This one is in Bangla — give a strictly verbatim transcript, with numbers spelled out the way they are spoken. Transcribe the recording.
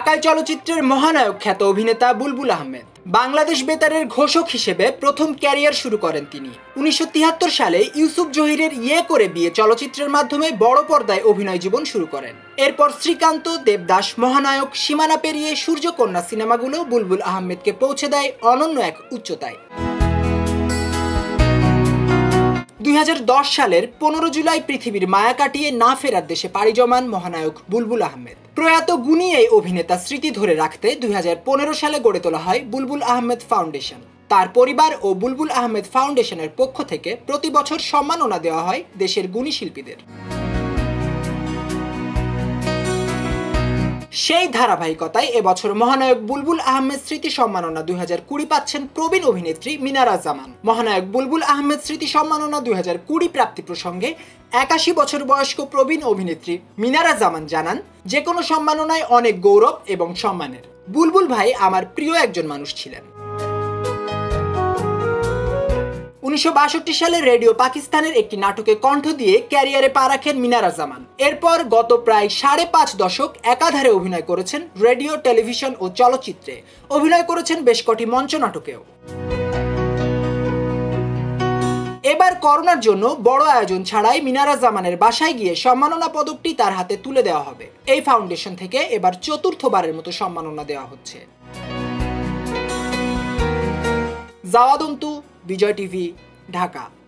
ঢাকায় চলচ্চিত্রের মহানায়ক খ্যাত অভিনেতা বুলবুল আহমেদ। বাংলাদেশ বেতারের ঘোষক হিসেবে প্রথম ক্যারিয়ার শুরু করেন তিনি। উনিশশো তিয়াত্তর সালে ইউসুফ জহিরের ইয়ে করে বিয়ে চলচ্চিত্রের মাধ্যমে বড় পর্দায় অভিনয় জীবন শুরু করেন। এরপর শ্রীকান্ত, দেবদাস, মহানায়ক, সীমানা পেরিয়ে সূর্যকন্যা সিনেমাগুলো বুলবুল আহমেদকে পৌঁছে দেয় অনন্য এক উচ্চতায়। দুই হাজার দশ সালের পনেরো জুলাই পৃথিবীর মায়া কাটিয়ে না ফেরার দেশে পাড়ি জমান মহানায়ক বুলবুল আহমেদ। প্রয়াত গুণী এই অভিনেতা স্মৃতি ধরে রাখতে দুই হাজার পনেরো সালে গড়ে তোলা হয় বুলবুল আহমেদ ফাউন্ডেশন। তার পরিবার ও বুলবুল আহমেদ ফাউন্ডেশনের পক্ষ থেকে প্রতি বছর সম্মাননা দেওয়া হয় দেশের গুণী শিল্পীদের। সেই ধারাবাহিকতায় এবছর মহানায়ক বুলবুল আহমেদ স্মৃতি সম্মাননা দুই হাজার কুড়ি পাচ্ছেন প্রবীণ অভিনেত্রী মিনারা জামান। মহানায়ক বুলবুল আহমেদ স্মৃতি সম্মাননা দুই হাজার কুড়ি প্রাপ্তি প্রসঙ্গে একাশি বছর বয়স্ক প্রবীণ অভিনেত্রী মিনারা জামান জানান, যে কোনো সম্মাননায় অনেক গৌরব এবং সম্মানের। বুলবুল ভাই আমার প্রিয় একজন মানুষ ছিলেন। উনিশশো বাষট্টি সালে রেডিও পাকিস্তানের একটি নাটকে কণ্ঠ দিয়ে ক্যারিয়ারে পা রাখেন মিনারা জামান। এরপর গত প্রায় সাড়ে পাঁচ দশক একাধারে অভিনয় করেছেন রেডিও, টেলিভিশন ও চলচ্চিত্রে। অভিনয় করেছেন বেশ কটি মঞ্চ নাটকেও। এবার করোনার জন্য বড় আয়োজন ছাড়াই মিনারা জামানের বাসায় গিয়ে সম্মাননা পদকটি তার হাতে তুলে দেওয়া হবে। এই ফাউন্ডেশন থেকে এবার চতুর্থবারের মতো সম্মাননা দেওয়া হচ্ছে। জাওয়াদন্তু, বিজয় টিভি, ঢাকা।